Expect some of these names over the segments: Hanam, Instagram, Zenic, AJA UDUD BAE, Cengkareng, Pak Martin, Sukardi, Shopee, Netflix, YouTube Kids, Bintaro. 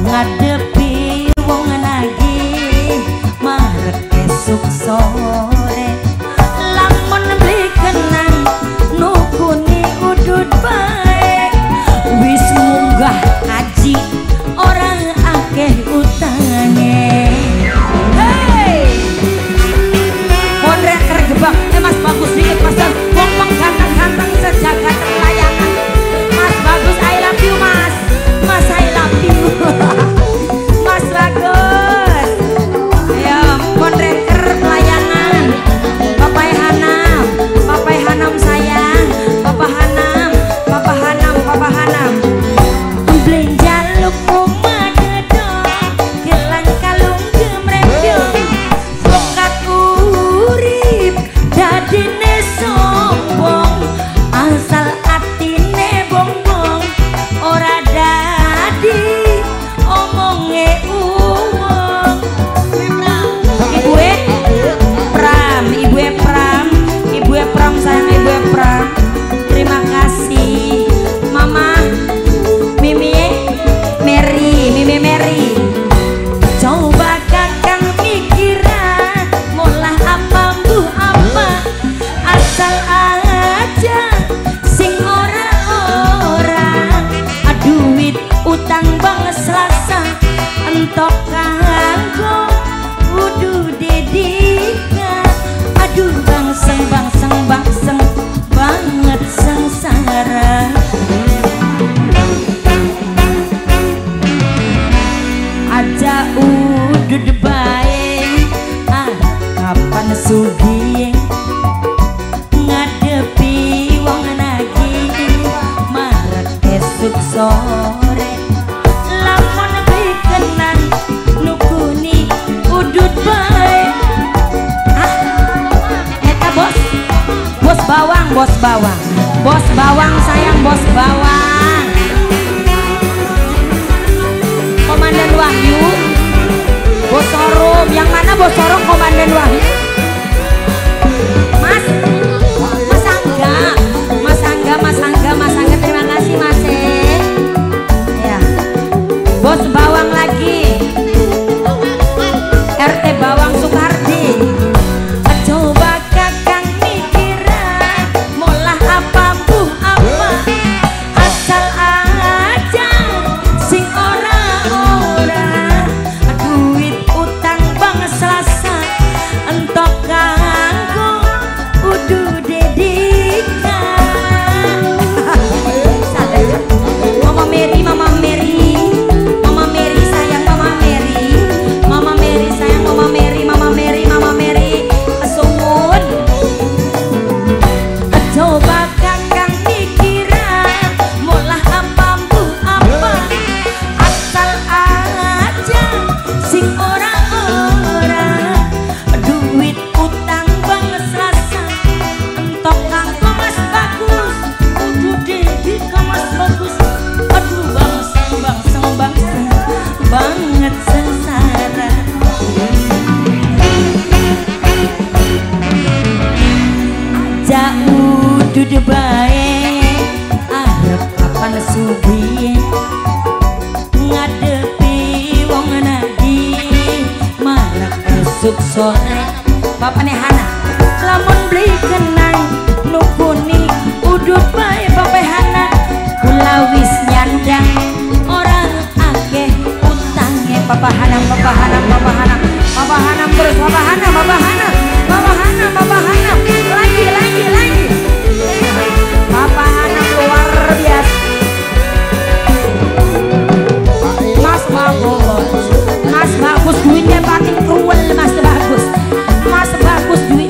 ngadepi wong nagih marek esuk sore lamun dikenan nukuni udud bae wis munggah haji orang akeh utangane. Hey pondrek kergebak emas bagus dikit pasar wong wong ganteng-ganteng sejagat terlayakan. Mas bagus I love you mas, mas I love you mas bagus. Ayo pondrek ker pelayanan Bapak Hanam sayang, Bapak Hanam Aja udud bae kapan sugih ngadepi wong nagih marek esuk sore lamun dikenan nukuni udud bae. Eta bos bawang sayang bos bawang Komandan Wahyu, Bosorum, yang mana Bosorum Komandan Wahyu? Mas Angga, terima kasih Mas. Ya, Bos Bawang lagi, RT Bawang Sukardi. Coba kakang mikiran, molah apa buh apa, asal aja sing orang. Udud bae arep kapan sugih ngadepi wong nagih marek esuk sore bapane Hana lamun beli kenang nukuni udud bae bape Hana kula wis nyandang orang akeh utange Bapak Hanam lagi Bapak anak luar biasa. Mas bagus duitnya paling cruel. Mas bagus duit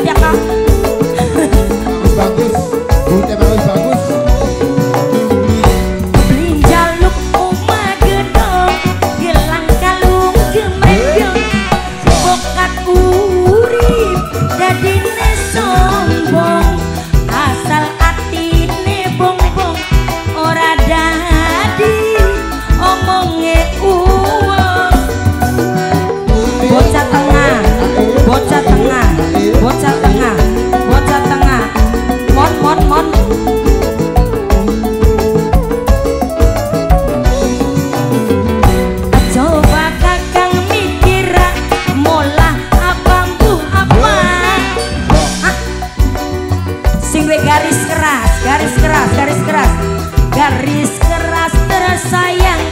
B, garis keras, garis keras, garis keras, garis keras tersayang.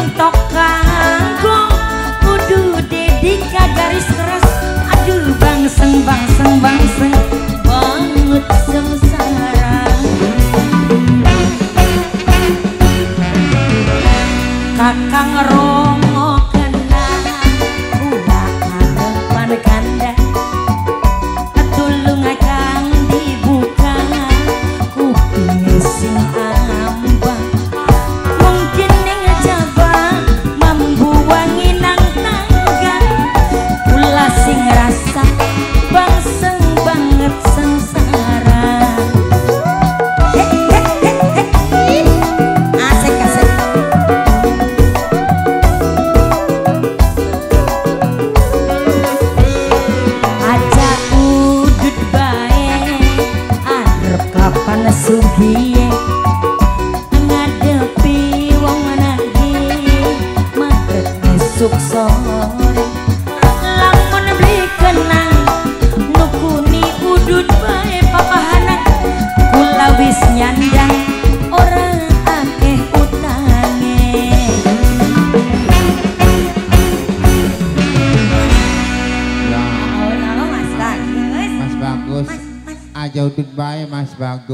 Entok kagong kudu dedika garis keras. Aduh bangseng bangseng bangseng banget sengsara. Kakang Romo kena ulah karepan kandang. Aja Udud Bae Mas Bagus.